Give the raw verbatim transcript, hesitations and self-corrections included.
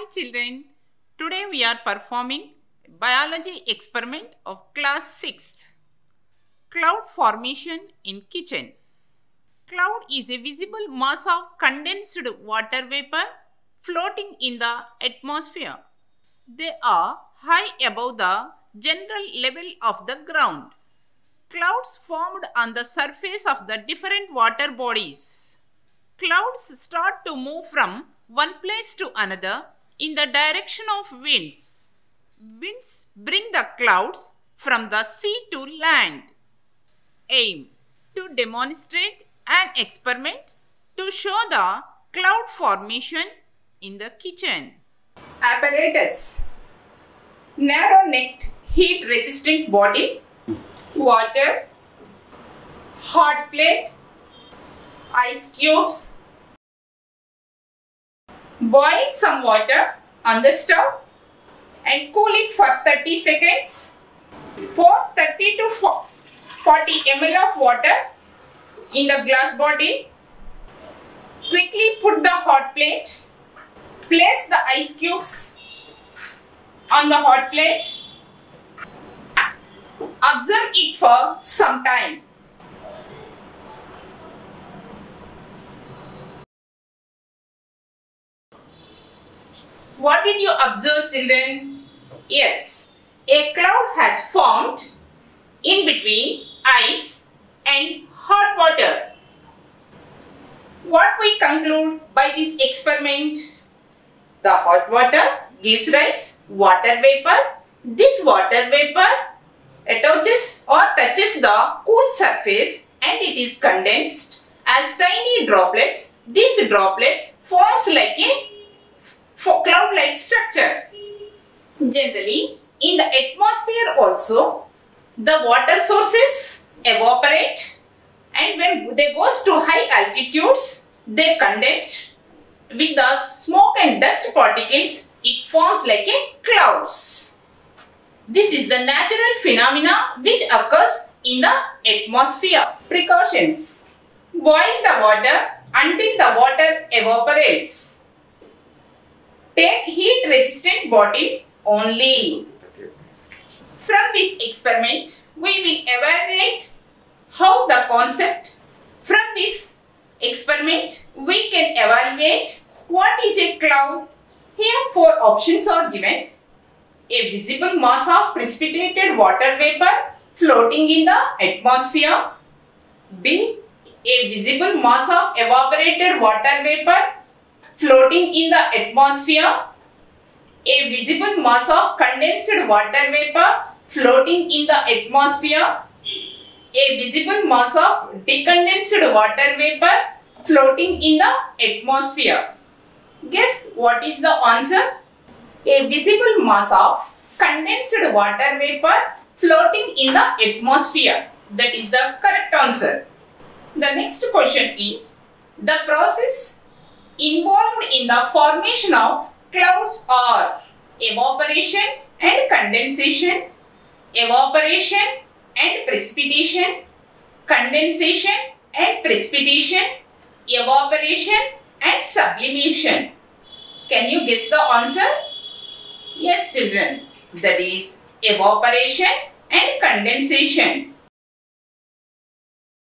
Hi children, today we are performing biology experiment of class sixth. Cloud formation in kitchen. Cloud is a visible mass of condensed water vapor floating in the atmosphere. They are high above the general level of the ground. Clouds formed on the surface of the different water bodies. Clouds start to move from one place to another in the direction of winds. Winds bring the clouds from the sea to land. Aim: to demonstrate an experiment to show the cloud formation in the kitchen. Apparatus: narrow-necked, heat-resistant body, water, hot plate, ice cubes. Boil some water on the stove and cool it for thirty seconds. Pour thirty to forty milliliters of water in the glass bottle. Quickly put the hot plate. Place the ice cubes on the hot plate. Observe it for some time. What did you observe, children? Yes, a cloud has formed in between ice and hot water. What we conclude by this experiment? The hot water gives rise to water vapor. This water vapor attaches or touches the cool surface and it is condensed as tiny droplets. These droplets forms like a for cloud-like structure. Generally, in the atmosphere also, the water sources evaporate, and when they goes to high altitudes, they condense with the smoke and dust particles. It forms like a clouds. This is the natural phenomena which occurs in the atmosphere. Precautions: boil the water until the water evaporates. Take heat resistant bottle only. From this experiment, we will evaluate how the concept. From this experiment, we can evaluate what is a cloud. Here four options are given. A visible mass of precipitated water vapor floating in the atmosphere. B. A visible mass of evaporated water vapor floating in the atmosphere. A visible mass of condensed water vapor floating in the atmosphere. A visible mass of decondensed water vapor floating in the atmosphere. Guess what is the answer? A visible mass of condensed water vapor floating in the atmosphere. That is the correct answer. The next question is the process involved in the formation of clouds are evaporation and condensation, evaporation and precipitation, condensation and precipitation, evaporation and sublimation. Can you guess the answer? Yes, children. That is evaporation and condensation.